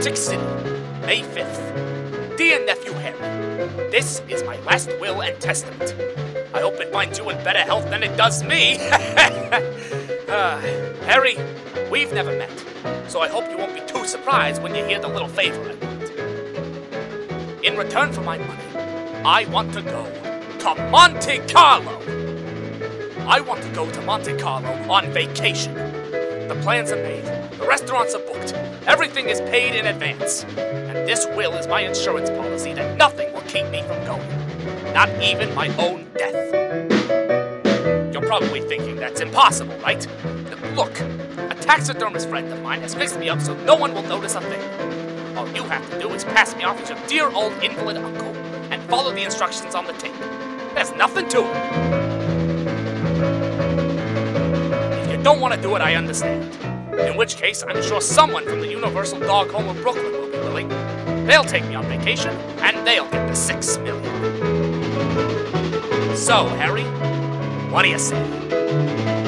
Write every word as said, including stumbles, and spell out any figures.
Atlantic City, May fifth. Dear Nephew Harry, this is my last will and testament. I hope it finds you in better health than it does me. uh, Harry, we've never met, so I hope you won't be too surprised when you hear the little favor I want. In return for my money, I want to go to Monte Carlo. I want to go to Monte Carlo on vacation. The plans are made, the restaurants are booked, everything is paid in advance. And this will is my insurance policy that nothing will keep me from going. Not even my own death. You're probably thinking that's impossible, right? Look, a taxidermist friend of mine has fixed me up so no one will notice a thing. All you have to do is pass me off as your dear old invalid uncle and follow the instructions on the tape. There's nothing to it. If you don't want to do it, I understand. In which case, I'm sure someone from the Universal Dog Home of Brooklyn will be willing. They'll take me on vacation, and they'll get the six million. So, Harry, what do you say?